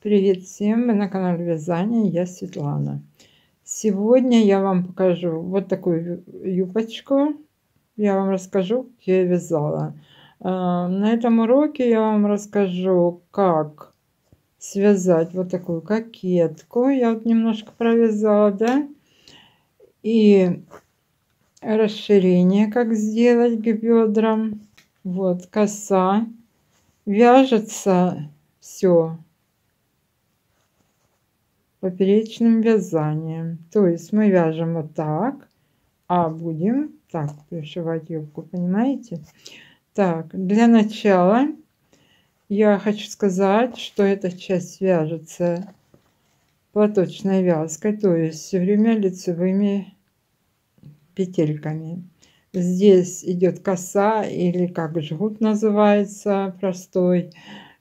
Привет всем! Вы на канале Вязания, я Светлана. Сегодня я вам покажу вот такую юбочку. Я вам расскажу, как я вязала. На этом уроке я вам расскажу, как связать вот такую кокетку. Я вот немножко провязала, да? И расширение, как сделать к бедрам. Вот, коса. Вяжется все поперечным вязанием, то есть мы вяжем вот так, а будем так пришивать юбку, понимаете? Так, для начала я хочу сказать, что эта часть вяжется платочной вязкой, то есть все время лицевыми петельками. Здесь идет коса, или как жгут называется, простой,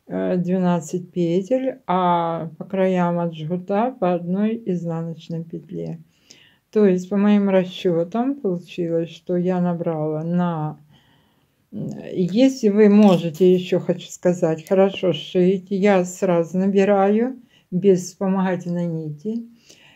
12 петель, а по краям от жгута по одной изнаночной петле. То есть по моим расчетам получилось, что я набрала на... Если вы можете, еще хочу сказать, хорошо сшить, я сразу набираю без вспомогательной нити.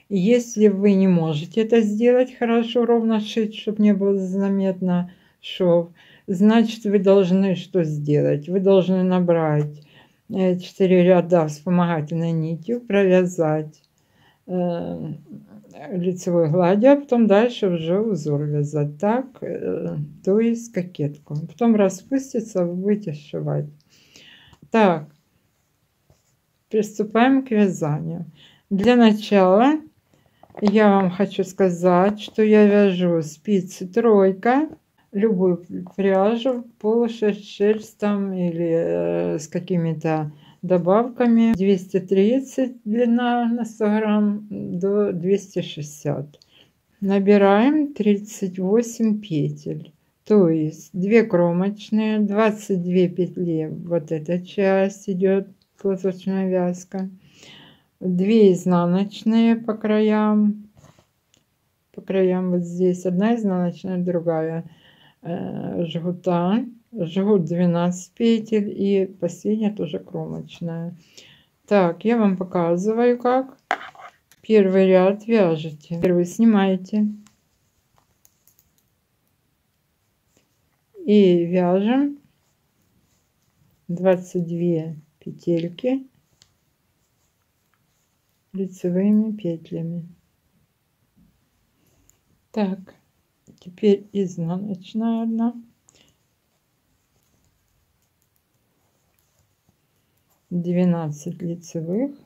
Если вы не можете это сделать хорошо, ровно сшить, чтобы не было заметно шов, значит вы должны что сделать? Вы должны набрать 4 ряда вспомогательной нитью, провязать лицевой гладью, а потом дальше уже узор вязать так, то есть кокетку. Потом распустится, вы будете сшивать. Так, приступаем к вязанию. Для начала я вам хочу сказать, что я вяжу спицы тройка, любую пряжу, полушерсть, шерсть там или с какими-то добавками. 230 длина на 100 грамм до 260. Набираем 38 петель, то есть 2 кромочные, 22 петли. Вот эта часть идет платочная вязка, 2 изнаночные по краям, вот здесь одна изнаночная, другая жгута, жгут 12 петель и последняя тоже кромочная. Так, я вам показываю, как первый ряд вяжете. Первый снимаете и вяжем 22 петельки лицевыми петлями. Так, теперь изнаночная одна, 12 лицевых,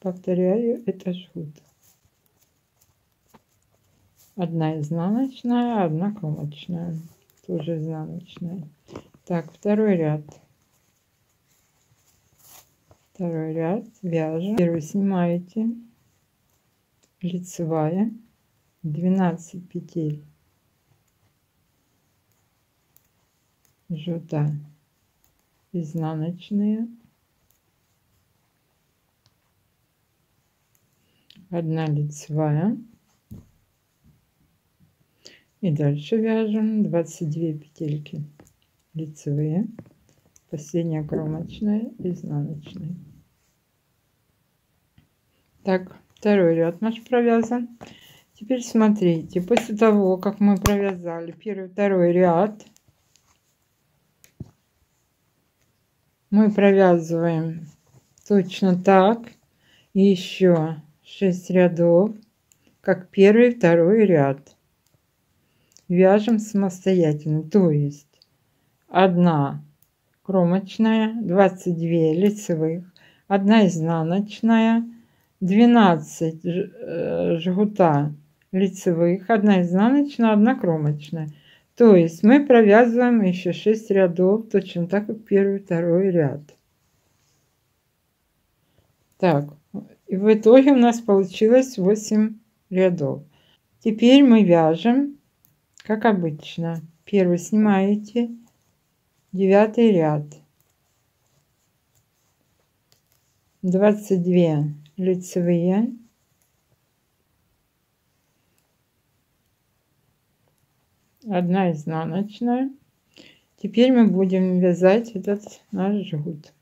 повторяю, это жгут, одна изнаночная, одна кромочная, тоже изнаночная. Так, второй ряд вяжем, первый снимаете, лицевая, 12 петель жгута, изнаночные, одна лицевая, и дальше вяжем 22 петельки лицевые, последняя кромочная, изнаночная. Так, второй ряд наш провязан. Теперь смотрите, после того как мы провязали первый, второй ряд, мы провязываем точно так еще 6 рядов, как первый, второй ряд. Вяжем самостоятельно, то есть 1 кромочная, 22 лицевых, 1 изнаночная, 12 жгута лицевых, 1 изнаночная, 1 кромочная. То есть мы провязываем еще 6 рядов, точно так, как первый, второй ряд. Так, и в итоге у нас получилось 8 рядов. Теперь мы вяжем, как обычно. Первый снимаете, 9 ряд, 22 лицевые, 1 изнаночная. Теперь мы будем вязать этот наш жгут.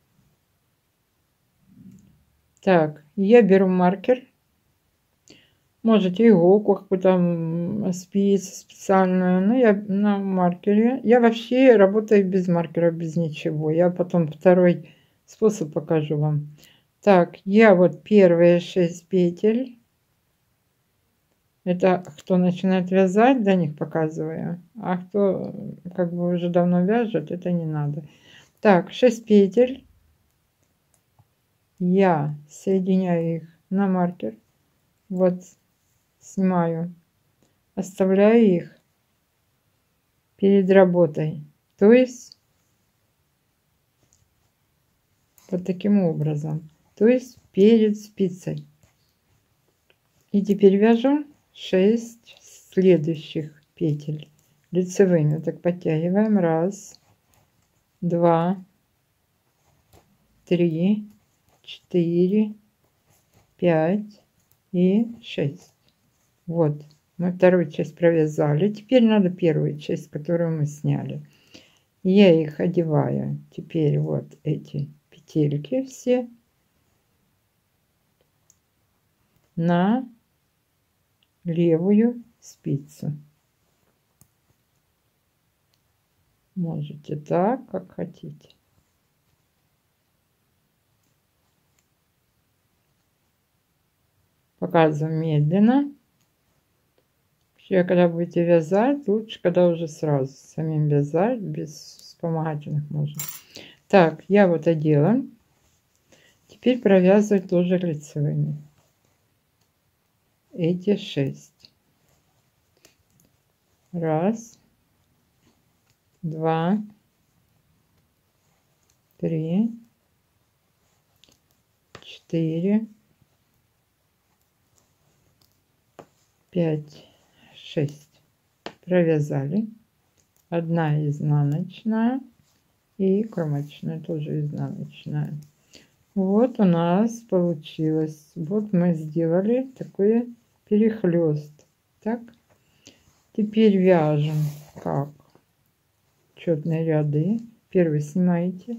Так, я беру маркер. Можете иголку, какую-то там спицу специальную. Но я на маркере. Я вообще работаю без маркера, без ничего. Я потом второй способ покажу вам. Так, я вот первые 6 петель. Это кто начинает вязать, до них показываю. А кто как бы уже давно вяжет, это не надо. Так, 6 петель. Я соединяю их на маркер. Вот. Снимаю, оставляю их перед работой, то есть вот таким образом, то есть перед спицей. И теперь вяжу 6 следующих петель лицевыми. Вот так подтягиваем. 1, 2, 3, 4, 5 и 6. Вот, мы вторую часть провязали. Теперь надо первую часть, которую мы сняли. Я их одеваю. Теперь вот эти петельки все на левую спицу. Можете так, как хотите. Показываю медленно. Когда будете вязать, лучше, когда уже сразу самим вязать, без вспомогательных можно. Так, я вот одела. Теперь провязывать тоже лицевыми. Эти 6. 1, 2, 3, 4, 5, 6. Провязали. 1 изнаночная и кромочная, тоже изнаночная. Вот у нас получилось. Вот мы сделали такой перехлест. Так, теперь вяжем как четные ряды. Первый снимаете,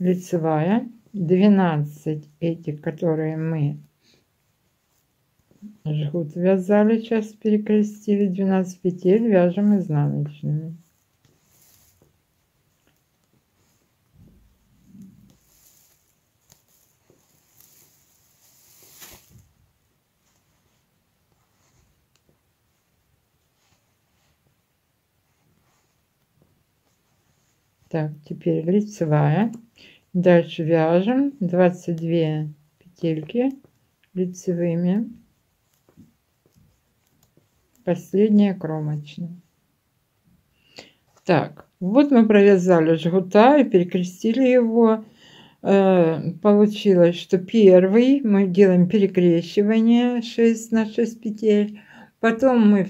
лицевая, 12 этих, которые мы жгут вязали, сейчас перекрестили, 12 петель вяжем изнаночными. Так, теперь лицевая, дальше вяжем 22 петельки лицевыми. Последняя кромочная. Так, вот мы провязали жгута и перекрестили его. Получилось, что первый мы делаем перекрещивание 6 на 6 петель. Потом мы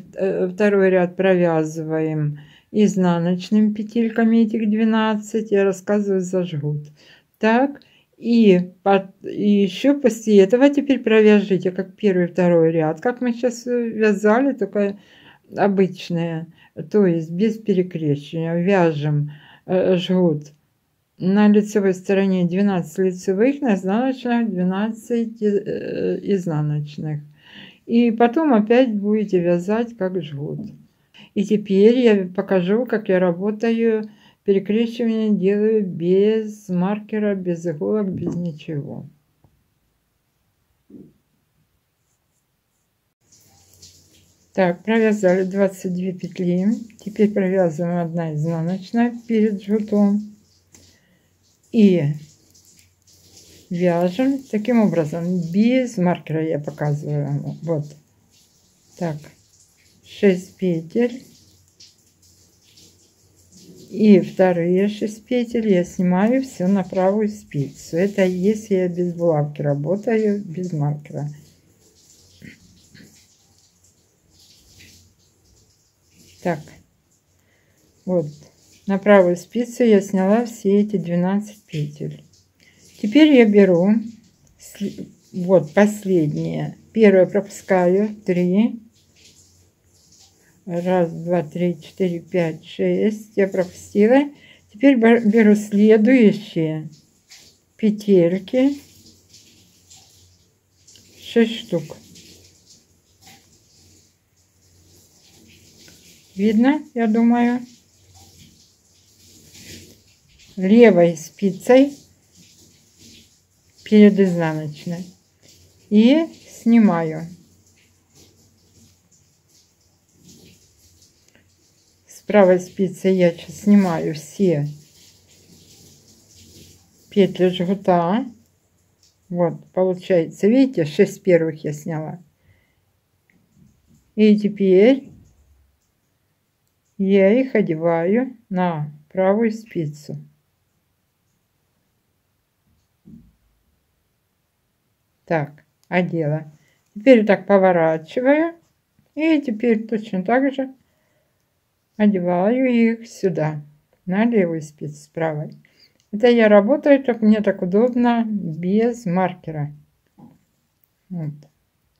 второй ряд провязываем изнаночными петельками этих 12. Я рассказываю за жгут. Так, и еще после этого теперь провяжите, как первый и второй ряд, как мы сейчас вязали, только обычные, то есть без перекрещивания. Вяжем жгут на лицевой стороне 12 лицевых, на изнаночных 12 изнаночных. И потом опять будете вязать как жгут. И теперь я покажу, как я работаю. Перекрещивание делаю без маркера, без иголок, без ничего. Так, провязали 22 петли. Теперь провязываем 1 изнаночная перед жгутом. И вяжем таким образом. Без маркера я показываю. Вот. Так, 6 петель. И вторые 6 петель я снимаю все на правую спицу. Это если я без булавки работаю, без маркера. Так, вот на правую спицу я сняла все эти 12 петель. Теперь я беру вот последние. Первую пропускаю 3. 1, 2, 3, 4, 5, 6. Я пропустила. Теперь беру следующие петельки 6 штук. Видно, я думаю. Левой спицей перед изнаночной и снимаю. С правой спицей я сейчас снимаю все петли жгута. Вот получается, видите, 6 первых я сняла. И теперь я их одеваю на правую спицу. Так, одела. Теперь так поворачиваю. И теперь точно так же одеваю их сюда, на левую спицу с правой. Это я работаю, так мне так удобно, без маркера. Вот.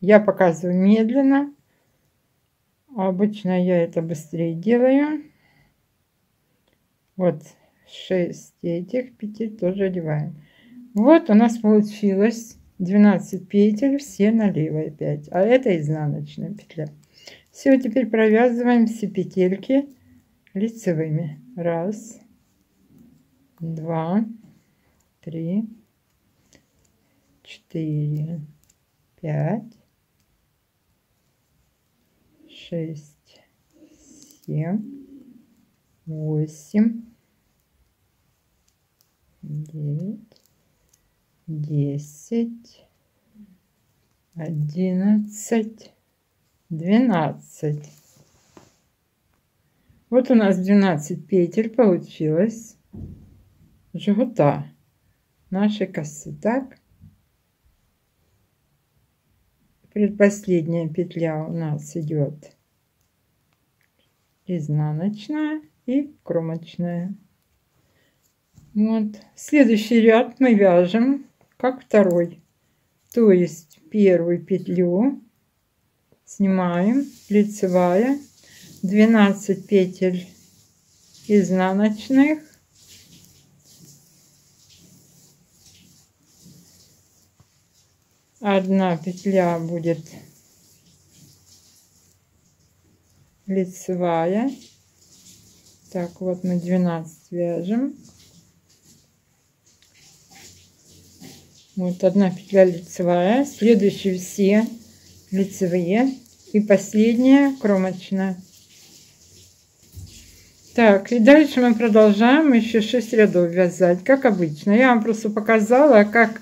Я показываю медленно. Обычно я это быстрее делаю. Вот 6 этих петель тоже одеваем. Вот у нас получилось 12 петель, все налево опять, а это изнаночная петля. Все, теперь провязываем все петельки лицевыми. 1, 2, 3, 4, 5, 6, 7, 8, 9, 10, 11, 12. Вот у нас 12 петель получилось жгута нашей косы. Так, предпоследняя петля у нас идет изнаночная и кромочная. Вот следующий ряд мы вяжем как второй, то есть первую петлю снимаем, лицевая, 12 петель изнаночных, 1 петля будет лицевая. Так, вот мы 12 вяжем. Вот 1 петля лицевая, следующие все лицевые и последняя кромочная. Так, и дальше мы продолжаем еще 6 рядов вязать, как обычно. Я вам просто показала, как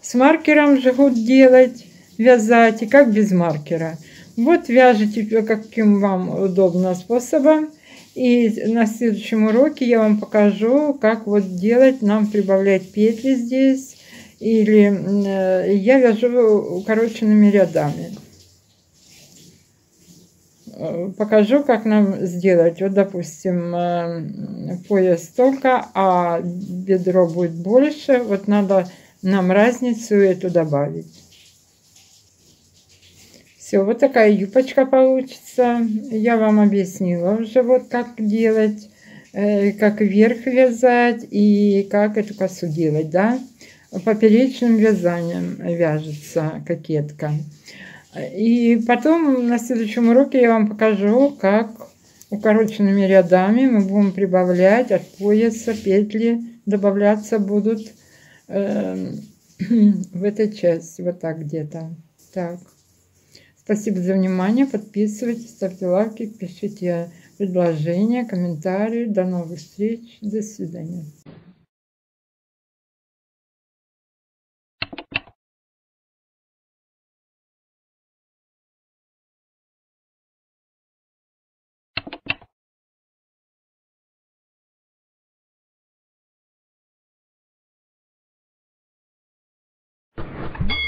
с маркером жгут делать, вязать, и как без маркера. Вот вяжите каким вам удобно способом. И на следующем уроке я вам покажу, как вот делать, нам прибавлять петли здесь. Или я вяжу укороченными рядами. Покажу, как нам сделать. Вот, допустим, пояс столько, а бедро будет больше. Вот надо нам разницу эту добавить. Все, вот такая юбочка получится. Я вам объяснила уже, вот как делать, как вверх вязать и как эту косу делать, да? Поперечным вязанием вяжется кокетка. И потом на следующем уроке я вам покажу, как укороченными рядами мы будем прибавлять от пояса, петли добавляться будут в этой части, вот так где-то. Так, спасибо за внимание, подписывайтесь, ставьте лайки, пишите предложения, комментарии. До новых встреч, до свидания. Thank you.